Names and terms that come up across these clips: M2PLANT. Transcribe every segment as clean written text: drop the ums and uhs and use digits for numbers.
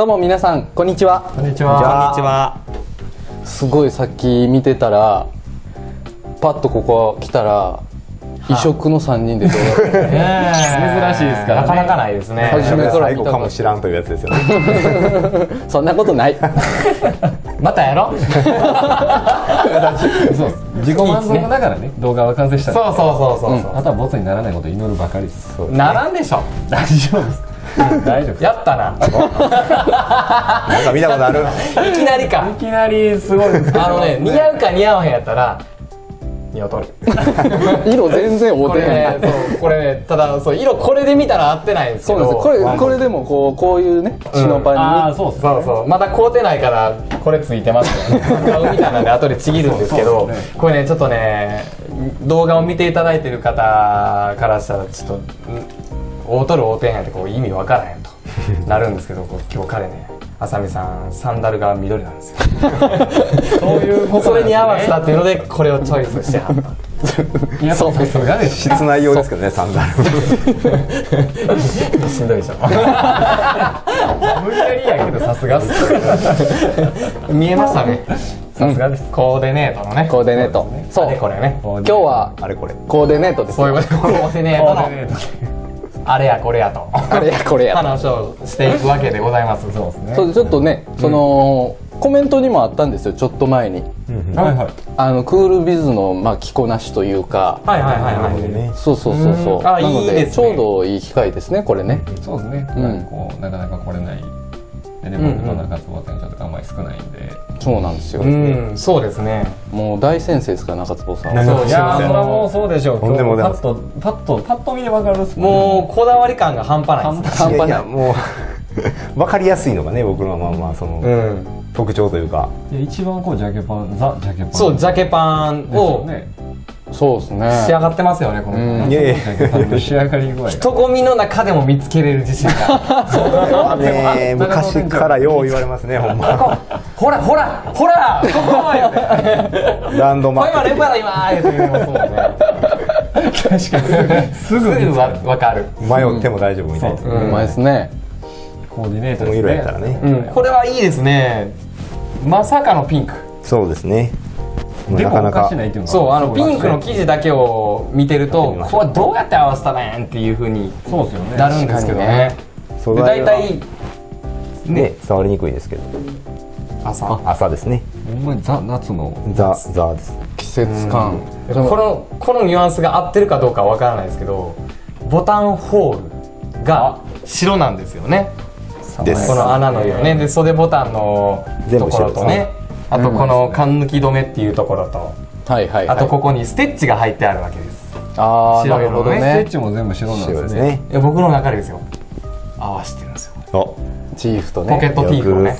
どうも皆さんこんにちは。こんにちは。こんにちは。すごいさっき見てたらパッとここ来たら異色の三人でどうだったね。珍しいですから、ね、なかなかないですね。初めから見た最後かもしらんというやつですよね。そんなことない。またやろ。そう自己満足だからね。動画は完成した。そうそうそうそう。あとはボツにならないことを祈るばかりです。ならんでしょ。大丈夫です。大丈夫。やったな。なんか見たことある。いきなりか。いきなりすごい。似合うか似合わへんやったら。似合うとる。色全然合うてない。これね、ただそう色これで見たら合ってないんですけど。そうです。これでもこういうねシノパンに。あそうそう。まだ凍ってないからこれついてますよね。買うみたいなんで後でちぎるんですけど、これねちょっとね動画を見ていただいてる方からしたらちょっと。大トル大天やってこう意味わからへんとなるんですけど、今日彼ね浅見さんサンダルが緑なんですよ。そういうことそれに合わせたっていうのでこれをチョイスしてはった。そうですね、室内用ですけどねサンダルしんどいでしょ。無理やりやけどさすがっす。見えましたね。さすがです。コーディネートのね。コーディネートそうこれね今日はあれこれコーディネートです。そういうことコーディネートのあれやこれやと話をしていくわけでございます。そうですね。そうちょっとねそのコメントにもあったんですよちょっと前に。クールビズのまあ着こなしというか。はいはいはいはい。そうそうそうそう。なのでちょうどいい機会ですねこれね。そうですね。なかなか来れないで僕と中坪店長とかあんまり少ないんで。そうなんですよ。そうですね。もう大先生ですから中坪さん。いやそれはもうそうでしょう。パッと見でわかるっす。もうこだわり感が半端ない。半端ない。もうわかりやすいのがね僕のまあその特徴というか。一番こうジャケパンザジャケパン。そうジャケパンを。そうですね。仕上がってますよねこの。いやいや仕上がり具合。人混みの中でも見つけれる自信が。そうね。昔からよう言われますねほんま。ほらほらほらここよ。ランドマーク。今レバラ今言うのそうね。確かにすぐわかる。迷っても大丈夫みたいな。うまいですね。コーディネートの色やったらね。これはいいですね。まさかのピンク。そうですね。なかなかそうピンクの生地だけを見てるとここはどうやって合わせたねんっていうふうになるんですけどね。大体ね触りにくいですけど朝ですね。ほんまにザ夏のザです。季節感このニュアンスが合ってるかどうかは分からないですけどボタンホールが白なんですよね。この穴の色ね。で袖ボタンのところとねあとこの缶抜き止めっていうところとあとここにステッチが入ってあるわけです。ああ白色のね。ステッチも全部白なんですね。僕の中でですよ合わせてるんですよチーフとねポケットティーフをね。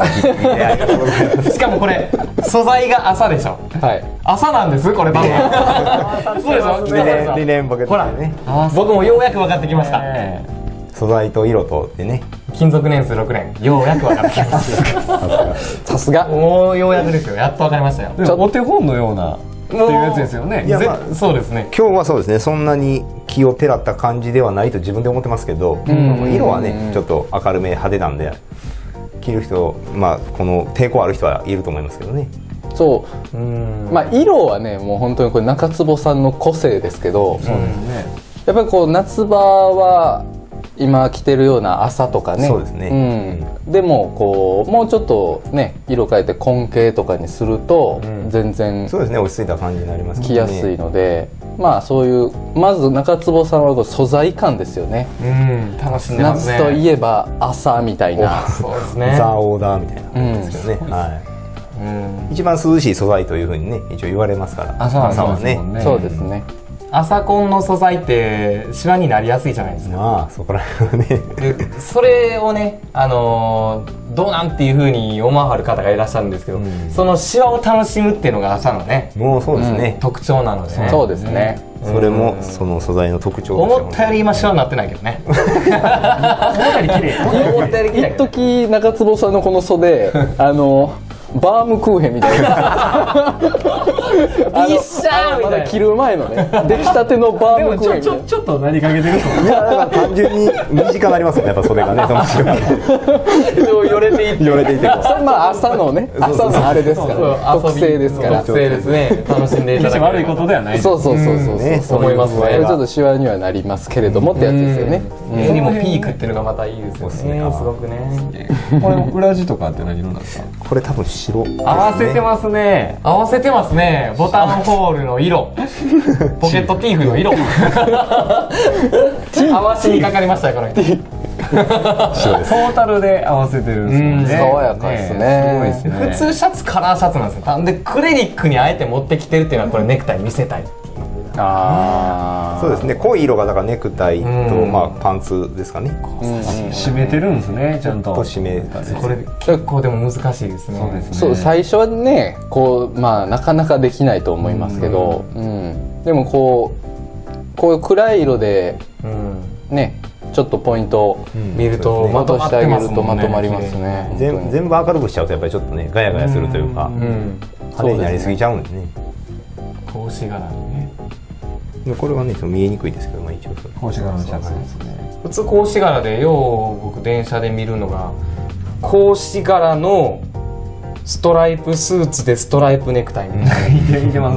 しかもこれ素材が麻でしょ。麻なんですこれ多分。そうでしょリネンポケットね。僕もようやく分かってきました。素材と色とでね勤続年数6年ようやく分かってきました。さすがもうようやくですよ。やっと分かりましたよ。ちょっとお手本のようなっていうやつですよね。そうですね。今日はそうですねそんなに気をてらった感じではないと自分で思ってますけど色はねちょっと明るめ派手なんで着る人まあこの抵抗ある人はいると思いますけどね。そうまあ色はねもう本当にこれ中坪さんの個性ですけどやっぱりこう夏場は今着てるような朝とかね。そうですね。でもこうもうちょっとね色変えて紺系とかにすると全然そうですね落ち着いた感じになりますね。着やすいのでまあそういうまず中坪さんは素材感ですよね。楽しんでますね。夏といえば朝みたいなそうですねザ・オーダーみたいな感じですよね。はい一番涼しい素材というふうにね一応言われますから朝はね。そうですね。朝コンの素材ってシワになりやすいじゃないですか。まあそこら辺はねそれをねどうなんっていうふうに思わはる方がいらっしゃるんですけど、そのシワを楽しむっていうのが朝のねもうそうですね特徴なのでね。そうですね。それもその素材の特徴。思ったより今シワになってないけどね。思ったより綺麗。思ったより綺麗。一時中坪さんのこの袖バームクーヘンみたいなビッシャーみたいな、まだ切る前のね出来たてのバームクーヘン。でもちょっと何かけてると思う。いやだから単純に短くなりますよね、やっぱそれがね、その時間でよれていってそれまあ朝のね、朝のあれですから特性ですから、特性ですね、楽しんでいただく。悪いことではない、そうそうそうそうそう思いますね。これちょっとシワにはなりますけれどもってやつですよね。絵にもピークっていうのがまたいいですよね、すごくね。これ裏地とかって何色なんですか？これ多分白。合わせてますね、合わせてますね。ボタンホールの色、ポケットティーフの色、合わせにかかりましたよこの人。トータルで合わせてるんですよね。爽やかですね。普通シャツカラーシャツなんですよ。なんでクリニックにあえて持ってきてるっていうのは、これネクタイ見せたいっていう。ああそうですね、濃い色がだからネクタイとまあパンツですかね。締めてるんですね、ちゃんと締めた。これ結構でも難しいですね。そう、最初はねこうまあなかなかできないと思いますけど、でもこういう暗い色でねちょっとポイントを見るとまとしてあげるとまとまりますね。全部明るくしちゃうとやっぱりちょっとねガヤガヤするというか派手になりすぎちゃうんですね。格子柄にね。これはね見えにくいですけど、まあ一応格子柄のシャツですね。普通格子柄でよう僕電車で見るのが、格子柄のストライプスーツでストライプネクタイみたい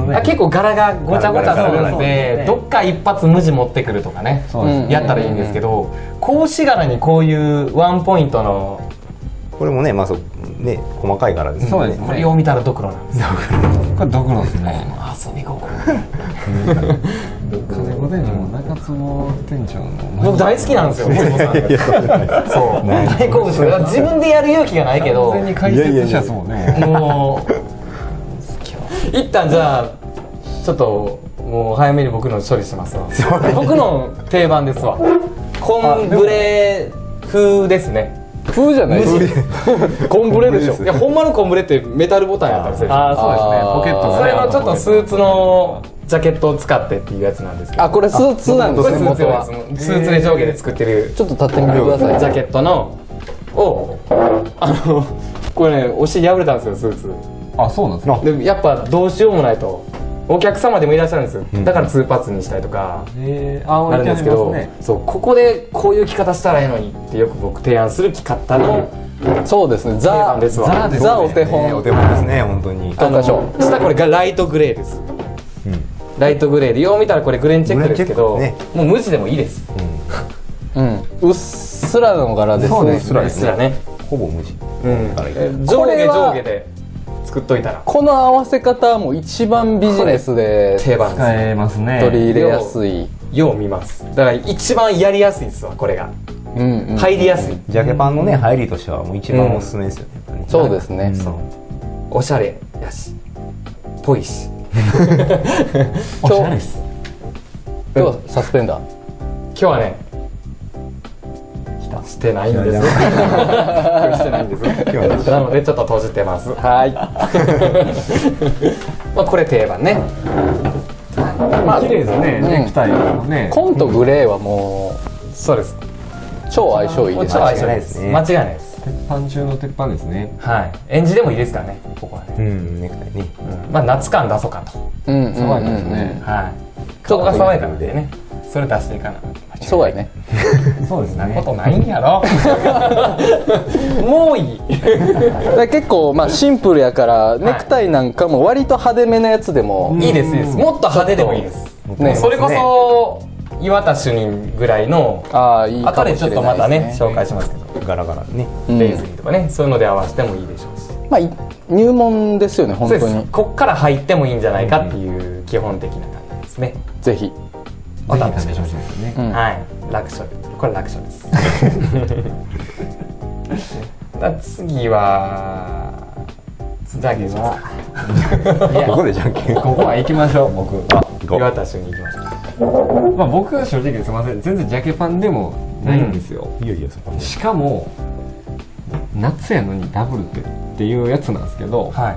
な。結構柄がごちゃごちゃするので、どっか一発無地持ってくるとかねやったらいいんですけど、格子柄にこういうワンポイントの、これもねまあそうね細かい柄ですね。そうですね、これを見たらドクロなんですよ。これドクロですね。遊び心。風御殿の中坪店長の僕大好きなんですよ。そう大好物。自分でやる勇気がないけど。完全に解説者ですもんね。もう一旦じゃあちょっともう早めに僕の処理しますわ。僕の定番ですわ。コンブレ風ですね。風じゃないです。コンブレでしょ。いやほんまのコンブレってメタルボタンやったりする。ああそうですね。ポケット。それのちょっとスーツのジャケットを使ってっていうやつなんですけど。あこれスーツなんですね。スーツで上下で作ってる。ちょっと立ってみてください。ジャケットのをこれねお尻破れたんですよスーツ。あそうなんですね。でやっぱどうしようもないと。お客様でもいらっしゃるんですよ、だからツーパーツにしたりとかなるんですけど、そうここでこういう着方したらええのにってよく僕提案する着方の、そうですね、ザお手本ですね。本当に下これがライトグレーです。ライトグレーでよう見たらこれグレンチェックですけど、もう無地でもいいです。うっすらの柄ですね。うっすらね、ほぼ無地。上下上下で作っといたらこの合わせ方も一番ビジネスで定番使えますね。取り入れやすいよう見ます。だから一番やりやすいですわ。これが入りやすい。ジャケパンのね入りとしてはもう一番おすすめですよね。そうですね、おしゃれやしぽいし。おしゃれです。今日はサスペンダー、今日はねしてないんです。してないんです。なのでちょっと閉じてます。はい。まあこれ定番ね。まあ綺麗ですね。ネクタイもね。紺とグレーはもうそうです。超相性いいです。超相性いいですね。間違いないです。鉄板中の鉄板ですね。はい。エンジでもいいですからね。ここはね。ネクタイに。まあ夏感出そうかと。爽やかですね。はい。そこが爽やかなんでね。それ出していかな。そうやね。そうですね。ことないんやろ。もういい。結構まあシンプルやからネクタイなんかも割と派手めなやつでもいいです。もっと派手でもいいです。それこそ岩田主任ぐらいの後でちょっとまたね紹介しますけど。ガラガラね。レーズリーとかね、そういうので合わせてもいいでしょうし。まあ入門ですよね本当に。こっから入ってもいいんじゃないかっていう基本的な感じですね。ぜひ。お楽しみですね。はい、楽勝です。これ楽勝です。次はじゃんけんします。いやここでじゃんけん。ここは行きましょう。僕岩田主任に行きましょう。まあ僕は正直すみません。全然ジャケパンでもないんですよ。しかも夏やのにダブルっていうやつなんですけど。はい。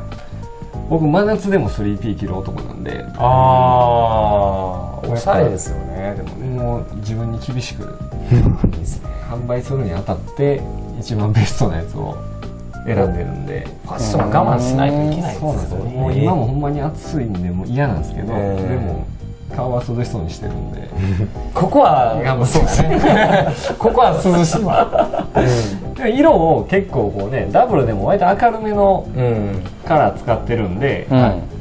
僕真夏でも 3P 着る男なんで、おしゃれですよね。でもねもう自分に厳しく販売するにあたって一番ベストなやつを選んでるんで、ファッションは我慢しないといけないですよね。もう今もほんまに暑いんでもう嫌なんですけど、でも顔は涼しそうにしてるんで、ここは我慢そうですね。ここは涼しいわ。色を結構こうね、ダブルでも割と明るめのカラー使ってるんで、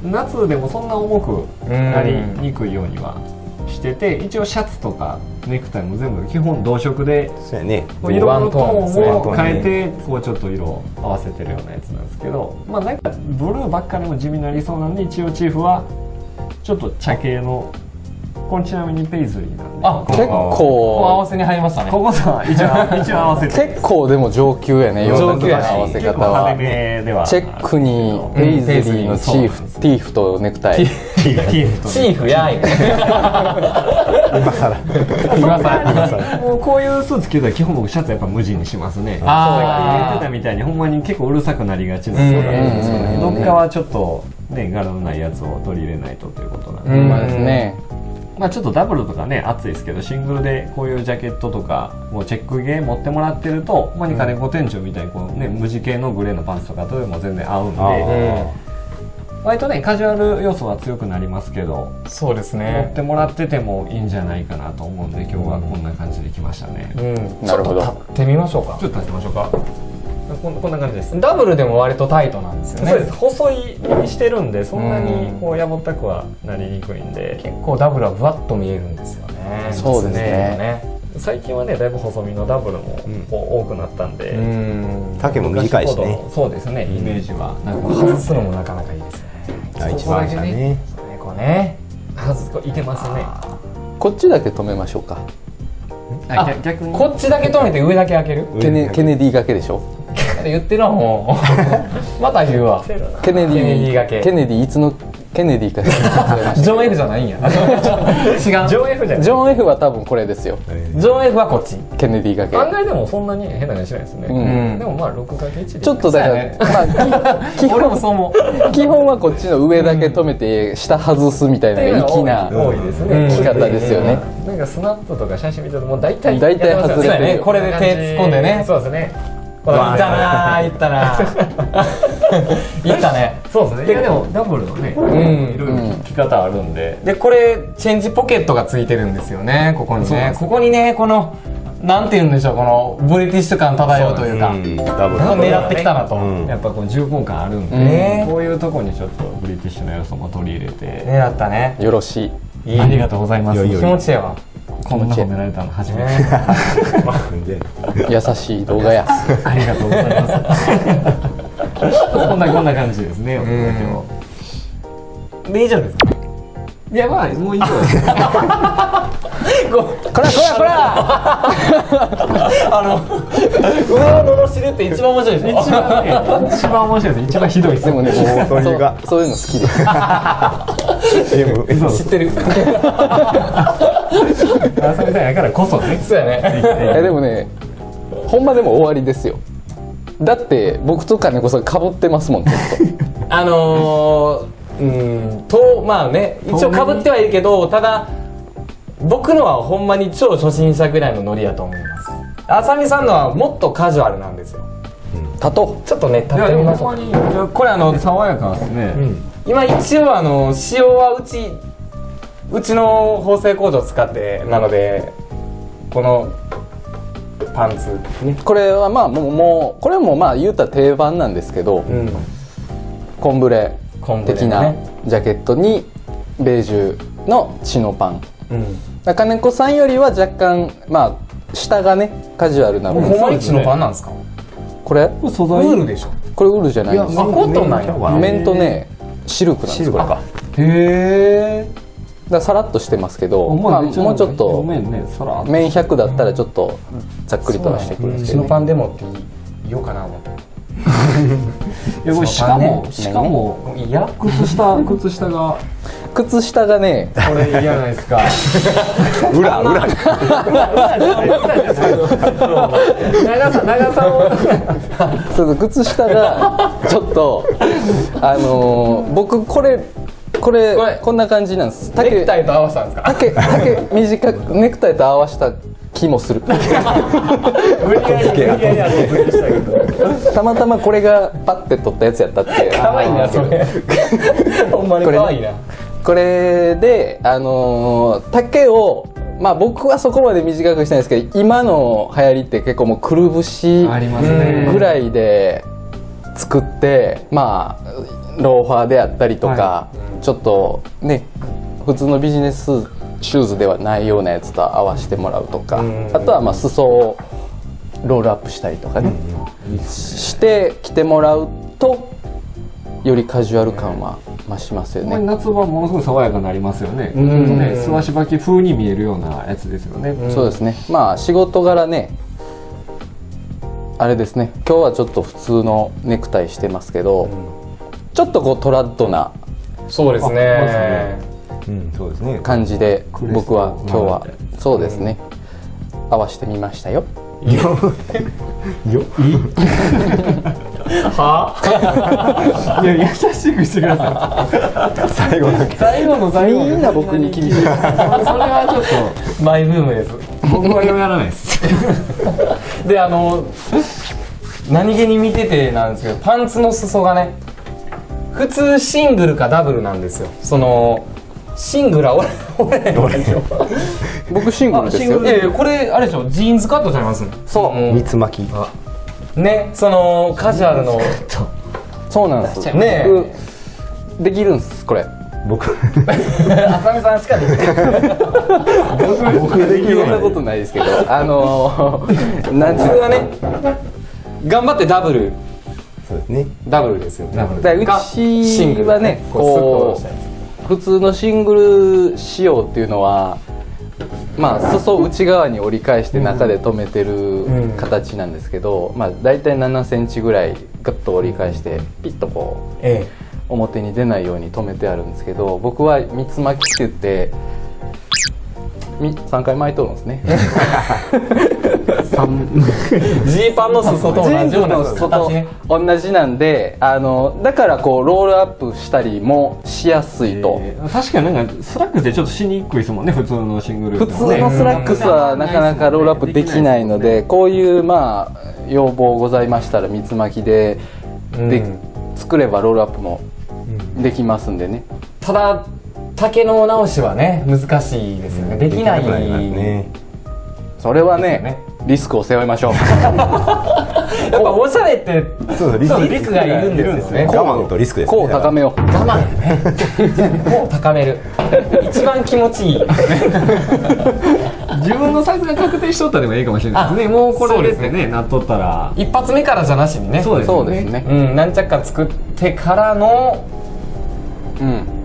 夏でもそんな重くなりにくいようにはしてて、一応シャツとかネクタイも全部基本同色で、色のトーンを変えてこうちょっと色を合わせてるようなやつなんですけど、まあなんかブルーばっかりも地味になりそうなんで、一応チーフはちょっと茶系の、これちなみにペイズリーなんで、あ、結構合わせに入りましたね。ここさ一応合わせて結構でも上級やね。上級やし、合わせ方はチェックにペイズリーのチーフ、ティーフとネクタイ、チーフやい今さら今さらもうこういうスーツ着るときは基本僕シャツやっぱ無地にしますね。ああ、言ってたみたいにほんまに結構うるさくなりがちなんですけど、どっかはちょっとね、柄のないやつを取り入れないとということなんですね。まあちょっとダブルとかね暑いですけど、シングルでこういうジャケットとかもうチェックゲー持ってもらってると、まあ金子店長みたいにこうね、無地系のグレーのパンツとかとでも全然合うんで、割とねカジュアル要素は強くなりますけど、そうですね、持ってもらっててもいいんじゃないかなと思うんで、今日はこんな感じで来ましたね。なるほど、立ってみましょうか。ちょっと立ってみましょうか。こんな感じです。ダブルでも割とタイトなんですよね。そうです、細いにしてるんでそんなにこうやぼったくはなりにくいんで、結構ダブルはぶわっと見えるんですよね。そうですね、最近はねだいぶ細身のダブルも多くなったんで、丈も短いしね。そうですね、イメージは外すのもなかなかいいですね。一番下ね、こうね外すといけますね。こっちだけ止めましょうか。逆にこっちだけ止めて上だけ開ける、ケネディがけでしょ言ってるわ。もうまた言うわ、ケネディがけ。ケネディ、いつのケネディかジョン・ F じゃないんや。違う、ジョン・ F じゃない。ジョン・ F は多分これですよ。ジョン・ F はこっち、ケネディがけ。案外でもそんなに変な感じしないですね。でもまあ 6×1 でちょっとだから俺もそう思う。基本はこっちの上だけ止めて下外すみたいな粋な着方ですよね。なんかスナップとか写真見たらもう大体外れて、これで手突っ込んでね。そうですね、いったな、いったな、いったね。そうですね、でもダブルのねいろいろ着方あるんで、でこれチェンジポケットがついてるんですよね。ここにね、ここにね、このなんていうんでしょう、このブリティッシュ感漂うというか、ダブル狙ってきたなと。やっぱこの重厚感あるんで、こういうとこにちょっとブリティッシュの要素も取り入れて狙ったね。よろしい、ありがとうございます。気持ちいいわ、こんな褒められたの初めて。優しい動画や、ありがとうございます。こんな感じですね。で以上ですかね。いやまあもう以上です。こら上を罵るって一番面白いですよ。一番面白いです。一番ひどいですもんね。そういうの好きです。知ってる。朝みたいだからこそね。そうやね。でもね、ほんまでも終わりですよ。だって僕とかねこそかぶってますもんちょっと。まあね一応かぶってはいるけど、ただ僕のはほんまに超初心者ぐらいのノリだと思います。あさみさんのはもっとカジュアルなんですよ。たとちょっとね、たとえばこれ爽やかですね。今一応使用はうちの縫製工場使ってなので、このパンツこれはまあもうこれもまあ言うたら定番なんですけど、コンブレ的なジャケットにベージュのチノパン、金子さんよりは若干まあ下がねカジュアルな分。ホンマにチノパンなんですかこれ。素材ウールでしょ。これウールじゃないです。コットンなんや。面とねシルクなんです。これがへえ、さらっとしてますけど、もうちょっと面100だったらちょっとざっくりとはしてくるんですけど、チノパンでもって言おうかな思って。しかもいや靴下がねこれいいじゃないですか。裏長さを靴下がちょっと僕こんな感じなんです。ネクタイと合わせたんですか。ネクタイと合わせた気もする。たまたまこれがパッて撮ったやつやったって。可愛いなそれ。ほんまに可愛いな。これで丈を、まあ僕はそこまで短くしたいんですけど、今の流行りって結構もうくるぶしぐらいで作って、まあローファーであったりとか、はい、ちょっとね普通のビジネスシューズではないようなやつと合わせてもらうとか、あとはまあ裾をロールアップしたりとかね、して着てもらうとよりカジュアル感は増しますよね。夏場ものすごい爽やかになりますよね。すわしばき風に見えるようなやつですよね。そうですね。まあ仕事柄ね、あれですね、今日はちょっと普通のネクタイしてますけど、ちょっとこうトラッドな、そうですね、感じで僕は今日はそうですね合わせてみましたよ。は？いや優しくしてください。最後の最後みんな僕に厳しい。それはちょっとマイブームです。僕はやらないです。で何気に見ててなんですけど、パンツの裾がね普通シングルかダブルなんですよ。そのシングルは俺ですよ。僕シングルですよ。これあれでしょ、ジーンズカットちゃいます？そう。三つ巻き。ね、そのカジュアルの。そうなんです。ね、できるんですこれ。僕。浅見さんしかできない。僕できる。そんなことないですけど、なんていうかね、頑張ってダブル。そうですね。ダブルですよ。だからうちはね、こう。普通のシングル仕様っていうのは、まあ、裾内側に折り返して中で留めてる形なんですけど、まあ、大体7センチぐらいガッと折り返してピッとこう表に出ないように留めてあるんですけど、僕は三つ巻きって言って3回巻いとるんですね。ジーパンの裾と同じような裾と同じなんで、だからこうロールアップしたりもしやすいと。確かになんかスラックスでちょっとしにくいですもんね、普通のシングル。普通のスラックスはなかなかロールアップできないので、こういうまあ要望ございましたら三つ巻きで作ればロールアップもできますんでね。ただ丈の直しはね難しいですよね。できないね。それはねリスクを背負いましょう。やっぱおしゃれってリスクがいるんですよね。我慢とリスクですね。こう高めよう。我慢ね。こう高める。一番気持ちいい。自分のサイズが確定しとったでもいいかもしれないですね。もうこれですね。なっとったら一発目からじゃなしにね。そうですね。何着か作ってからの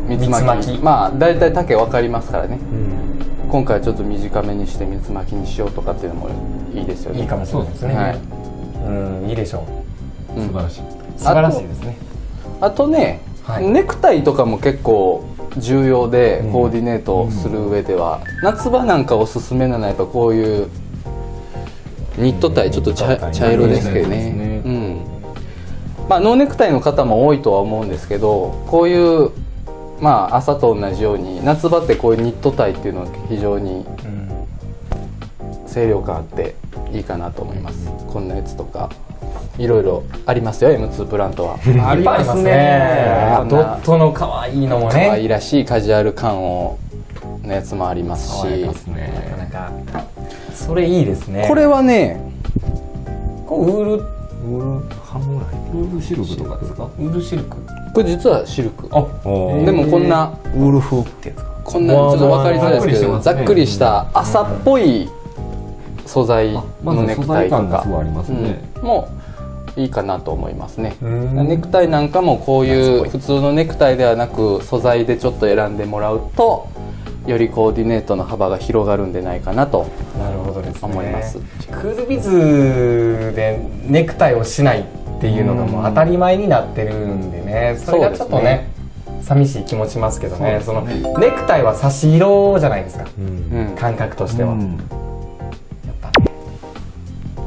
三つ巻き。まあだいたい丈分かりますからね。今回はちょっと短めにして三つ巻きにしようとかっていうのもいいですよね。いいかもしれないですね。はい、いいでしょう。素晴らしい。素晴らしいですね。あとね、ネクタイとかも結構重要で、コーディネートする上では、夏場なんかおすすめなのはやっぱこういうニットタイ、ちょっと茶色ですけどね。まあノーネクタイの方も多いとは思うんですけど、こういうまあ朝と同じように夏場ってこういうニットタイっていうのは非常に清涼感あっていいかなと思います。こんなやつとかいろいろありますよ。 M2 プラントはありますね。ドットの可愛いのもね、可愛らしいカジュアル感をのやつもありますし、なかなかそれいいですね。これはねこうウールハムライ、ウールシルクとかですか？ウールシルク、これ実はシルク。あ、でもこんなウール風ってやつか。こんなちょっと分かりづらいですけど、ざっくりした朝っぽい素材のネクタイとかもいいかなと思いますね。ネクタイなんかもこういう普通のネクタイではなく素材でちょっと選んでもらうと、よりコーディネートの幅が広がるんでないかなと思います。クールビズでネクタイをしないっていうのがもう当たり前になってるんでね、それがちょっとね寂しい気もしますけどね。そのネクタイは差し色じゃないですか、感覚としては。やっぱね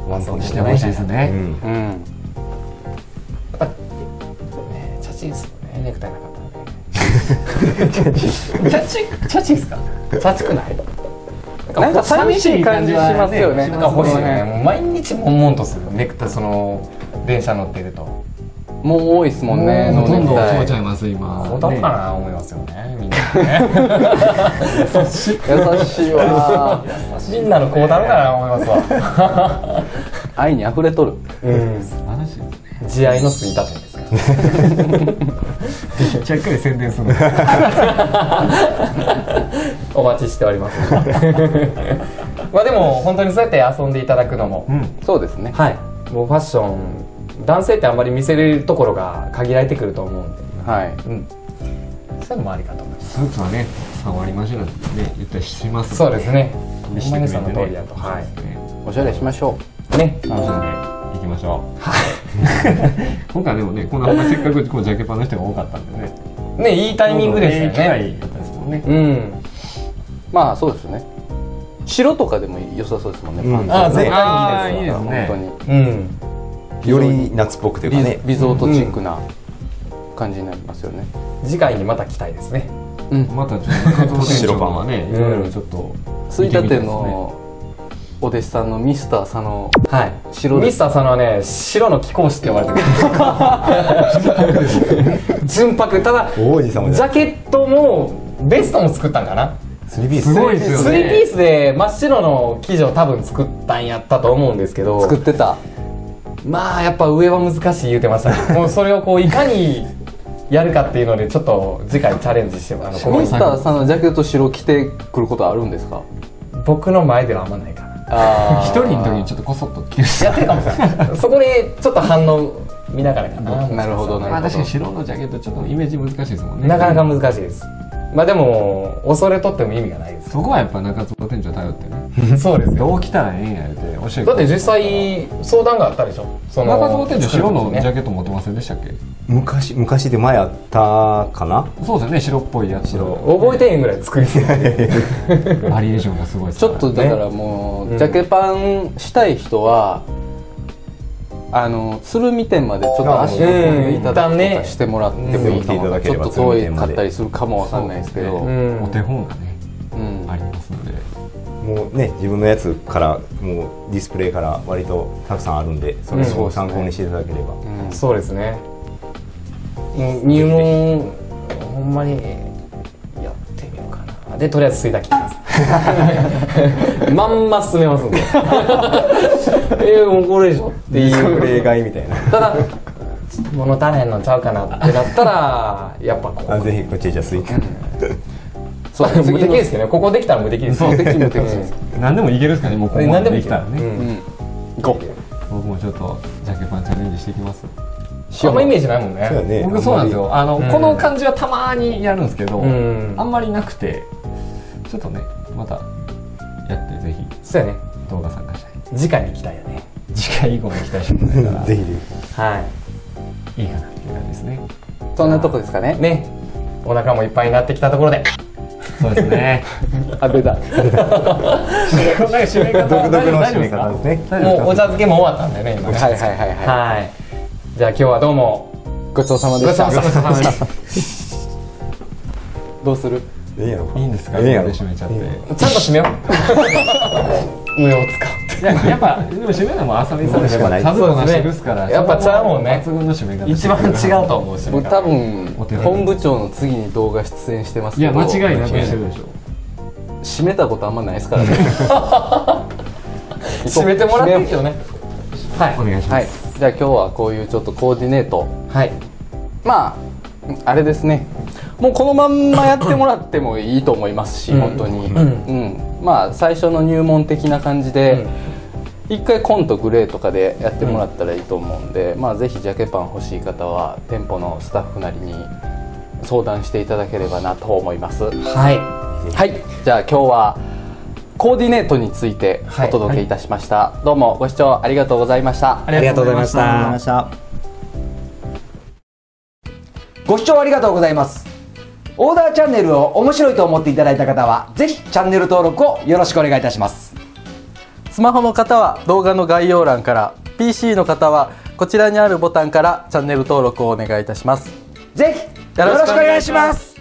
ワントーンしてほしいですね。やっぱチャチいですよね、ネクタイなかったらね。チャチいですか？チャチくない？なんか寂しい感じしますよね。欲しいよね。もう毎日悶々とするネクタイ、その電車乗ってるともう多いですもんね。どんどんそうちゃいます今。こだわらな思いますよね。みんな優しいわ。みんなのこだわらな思いますわ。愛に溢れとる。素晴らしい。慈愛の杉田店ですから。ちゃっかり宣伝する。お待ちしております。まあでも本当にそうやって遊んでいただくのもそうですね。はい。もうファッション。男性ってあんまり見せれるところが限られてくると思うんで、はい、うん、そういうのもありかと思います。スーツはね、触りましょうね、言ったりしますね。そうですね、石谷さんの通りだと、はい、おしゃれしましょうね、楽しんでいきましょう。はい今回でもね、こんなほうがせっかくこうジャケパンの人が多かったんでね、ね、いいタイミングですよね。うん、まあそうですよね。白とかでも良さそうですもんね。ああいいですね、本当に。うん、より夏っぽくてね、リゾートチックな感じになりますよね。次回にまた来たいですね。また白パンはね、いろいろちょっと杉田店のお弟子さんのミスター佐野、白ミスター佐野はね、白の貴公子って呼ばれてる。純白。ただジャケットもベストも作ったんかな。すごいですよね。3ピースで真っ白の生地を多分作ったんやったと思うんですけど、作ってた。まあやっぱ上は難しい言うてましたね。もうそれをこういかにやるかっていうので、ちょっと次回チャレンジしてもらう。ミスターさんのジャケット白着てくることあるんですか？僕の前ではあんまないかな。一人の時にちょっとこそっと着るやってるかもしれない。そこでちょっと反応見ながらかな。なるほどなるほど。まあ確かに白のジャケットちょっとイメージ難しいですもんね。なかなか難しいです。まあでも恐れとっても意味がないです。そこはやっぱ中坪店長頼ってね。そうです。どう来たらええんやって教えて。だって実際相談があったでしょ。中坪店長白のジャケット持ってませんでしたっけ？昔で前あったかな。そうですよね、白っぽいやつ。覚えてへんぐらい作りすぎて。バリエーションがすごい。ちょっとだからもうジャケパンしたい人は鶴見店までちょっと足を踏んでいただくとかしてもらってもいいかも。ちょっと遠いかったりするかもわかんないですけど、お手本がねありますので、もうね自分のやつからもうディスプレイから割とたくさんあるんで、それを参考にしていただければ。そうですね、入門ほんまにやってみようかな。でとりあえず水だけまんま進めますんでもうこれでしょっていう例外みたいな。ただ物足らへんのちゃうかなってなったらやっぱここぜひこっちじゃスイカそう無敵ですけどね。ここできたら無敵です。無敵無敵何でもいけるっすかね。もうここまでできたらね、行こう。僕もちょっとジャケパンチャレンジしていきます。あんまイメージないもんね。僕そうなんですよ、この感じはたまにやるんですけどあんまりなくて、ちょっとねまたやってぜひ。そうやね、動画参加したい。次回に行きたいよね。次回以降も行きたいしかないからぜひ、はい、いいかなっていう感じですね。そんなとこですかね。ね、お腹もいっぱいになってきたところで。そうですね、あべだこんな締め方独特の締め方ですね。もうお茶漬けも終わったんだよね今。はいはいはいはい。じゃあ今日はどうもごちそうさまでした。どうする？いいやろ、いいんですか？いいやろ、閉めちゃって。ちゃんと閉めよう。無用つか。やっぱでも閉めるのも浅見さんですから。サブコナシですから。やっぱちゃうもんね。一番違うと思うし。僕多分本部長の次に動画出演してますけど。いや間違いなくしてるでしょ。閉めたことあんまないですからね。閉めてもらっていいよね。はい。お願いします。じゃあ今日はこういうちょっとコーディネート。はい。まあ。あれですね、もうこのまんまやってもらってもいいと思いますし、本当に、まあ最初の入門的な感じで、一回紺とグレーとかでやってもらったらいいと思うんで、まあぜひジャケパン欲しい方は店舗のスタッフなりに相談していただければなと思います。はい、はい、じゃあ今日はコーディネートについてお届けいたしました。はいはい、どうもご視聴ありがとうございました。ありがとうございました。ご視聴ありがとうございます。オーダーチャンネルを面白いと思っていただいた方は、ぜひチャンネル登録をよろしくお願いいたします。スマホの方は動画の概要欄から、PC の方はこちらにあるボタンからチャンネル登録をお願いいたします。ぜひよろしくお願いします。